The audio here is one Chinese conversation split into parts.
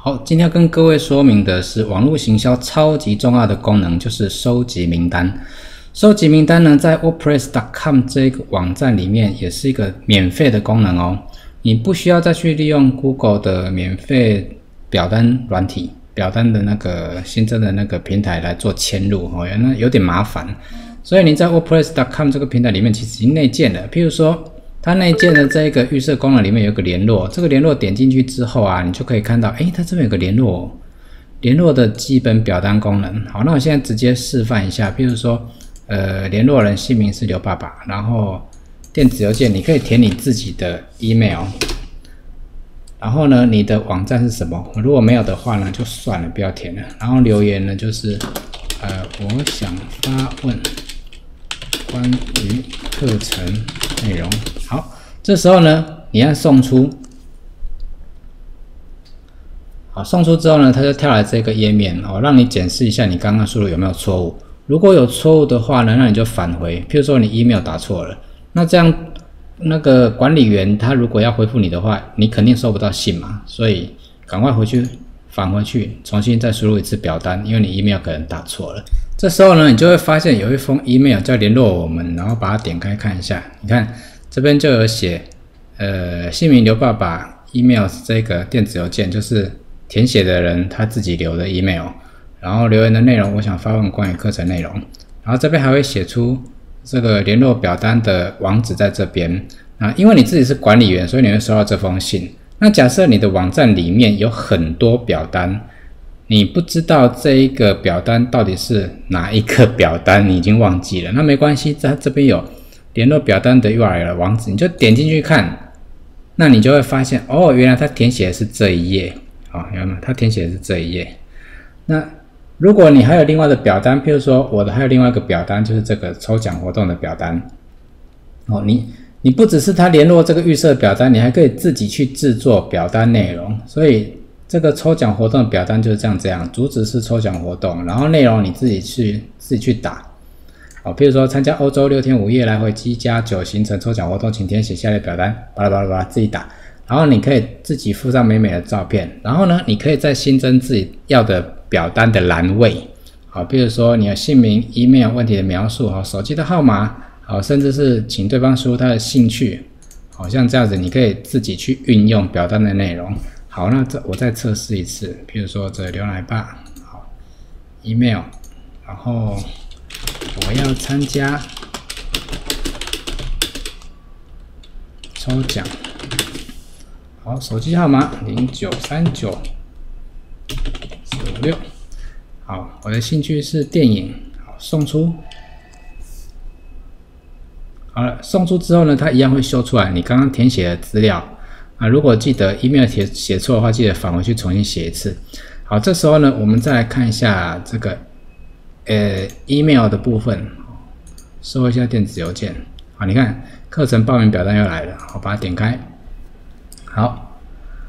好，今天要跟各位说明的是网络行销超级重要的功能，就是收集名单。收集名单呢，在 WordPress.com 这个网站里面也是一个免费的功能哦，你不需要再去利用 Google 的免费表单软体、表单的那个新增的那个平台来做嵌入哦，那有点麻烦。所以你在 WordPress.com 这个平台里面其实已经内建了，譬如说。 它内建的这一个预设功能里面有一个联络，这个联络点进去之后啊，你就可以看到，哎，它这边有个联络，联络的基本表单功能。好，那我现在直接示范一下，比如说，联络人姓名是刘爸爸，然后电子邮件你可以填你自己的 email， 然后呢，你的网站是什么？如果没有的话呢，就算了，不要填了。然后留言呢，就是，我想发问关于课程内容。 好，这时候呢，你按送出。好，送出之后呢，它就跳来这个页面哦，让你检视一下你刚刚输入有没有错误。如果有错误的话呢，那你就返回。譬如说你 email 打错了，那这样那个管理员他如果要回复你的话，你肯定收不到信嘛，所以赶快回去返回去，重新再输入一次表单，因为你 email 可能打错了。这时候呢，你就会发现有一封 email 叫联络我们，然后把它点开看一下，你看。 这边就有写，姓名刘爸爸 ，email 这个电子邮件就是填写的人他自己留的 email， 然后留言的内容我想发问关于课程内容，然后这边还会写出这个联络表单的网址在这边啊，因为你自己是管理员，所以你会收到这封信。那假设你的网站里面有很多表单，你不知道这一个表单到底是哪一个表单，你已经忘记了，那没关系，它这边有。 联络表单的 URL 的网址，你就点进去看，那你就会发现哦，原来他填写的是这一页，好、哦，有没有？他填写的是这一页。那如果你还有另外的表单，譬如说我的还有另外一个表单，就是这个抽奖活动的表单。哦，你不只是他联络这个预设表单，你还可以自己去制作表单内容。所以这个抽奖活动的表单就是这样，主旨是抽奖活动，然后内容你自己去打。 好，比如说参加欧洲6天5夜来回7+9行程抽奖活动，请填写下列表单，巴拉巴拉巴拉自己打。然后你可以自己附上美美的照片，然后呢，你可以再新增自己要的表单的栏位。好，比如说你的姓名、email 问题的描述，好，手机的号码，好，甚至是请对方输入他的兴趣。好，像这样子，你可以自己去运用表单的内容。好，那这我再测试一次，比如说这牛奶爸，好 ，email， 然后。 我要参加抽奖，好，手机号码093946，好，我的兴趣是电影，好，送出，好了，送出之后呢，它一样会秀出来你刚刚填写的资料啊，如果记得 email 写错的话，记得返回去重新写一次。好，这时候呢，我们再来看一下这个。 email 的部分，搜一下电子邮件啊，你看课程报名表单又来了，我把它点开。好，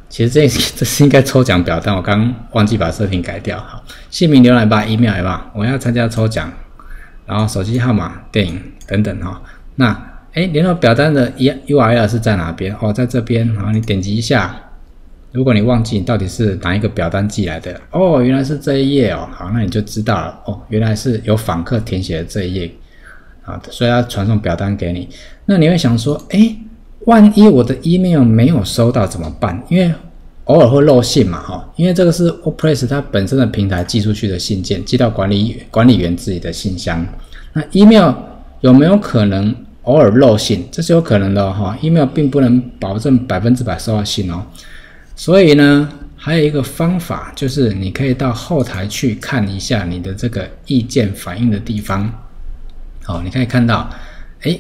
其实这是应该抽奖表单，我刚忘记把设定改掉。好，姓名浏览吧 ，email 来吧，我要参加抽奖，然后手机号码、电影等等哈、哦。那联络表单的 URL 是在哪边？哦，在这边，然后你点击一下。 如果你忘记到底是哪一个表单寄来的哦，原来是这一页哦，好，那你就知道了哦，原来是有访客填写的这一页啊，所以要传送表单给你。那你会想说，万一我的 email 没有收到怎么办？因为偶尔会漏信嘛，哈，因为这个是 WordPress 它本身的平台寄出去的信件，寄到管理员自己的信箱。那 email 有没有可能偶尔漏信？这是有可能的哈、哦、，email 并不能保证100%收到信哦。 所以呢，还有一个方法就是你可以到后台去看一下你的这个意见反应的地方。好，你可以看到，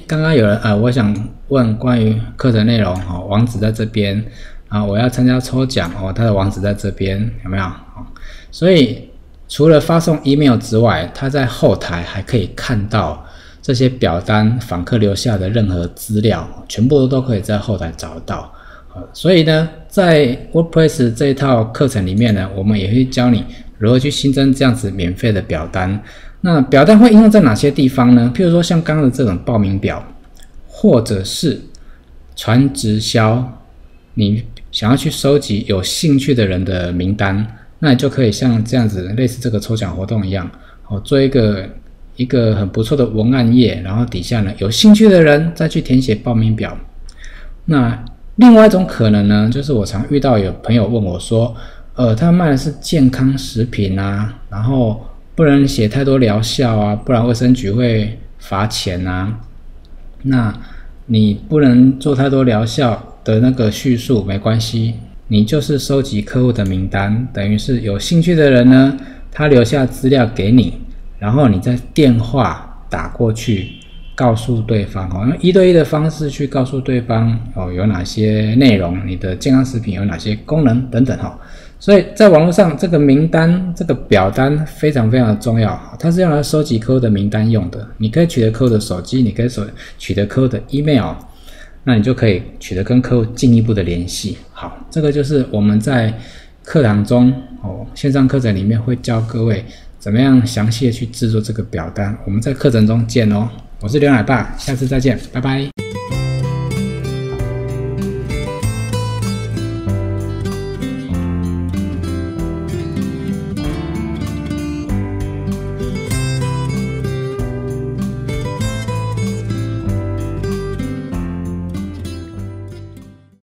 刚刚有人我想问关于课程内容，哦，网址在这边啊，我要参加抽奖哦，它的网址在这边，有没有？所以除了发送 email 之外，它在后台还可以看到这些表单访客留下的任何资料，全部都可以在后台找到。 所以呢，在 WordPress 这一套课程里面呢，我们也会教你如何去新增这样子免费的表单。那表单会应用在哪些地方呢？譬如说像刚刚的这种报名表，或者是传直销，你想要去收集有兴趣的人的名单，那你就可以像这样子，类似这个抽奖活动一样，哦，做一个很不错的文案页，然后底下呢有兴趣的人再去填写报名表。那另外一种可能呢，就是我常遇到有朋友问我说，他卖的是健康食品啊，然后不能写太多疗效啊，不然卫生局会罚钱啊。那你不能做太多疗效的那个叙述没关系，你就是收集客户的名单，等于是有兴趣的人呢，他留下资料给你，然后你再电话打过去告诉对方，用一对一的方式去告诉对方有哪些内容，你的健康食品有哪些功能等等。所以在网络上这个名单这个表单非常非常的重要，它是用来收集客户的名单用的。你可以取得客户的手机，你可以取得客户的 email，那你就可以取得跟客户进一步的联系。好，这个就是我们在课堂中线上课程里面会教各位怎么样详细的去制作这个表单。我们在课程中见哦，我是刘奶爸，下次再见，拜拜。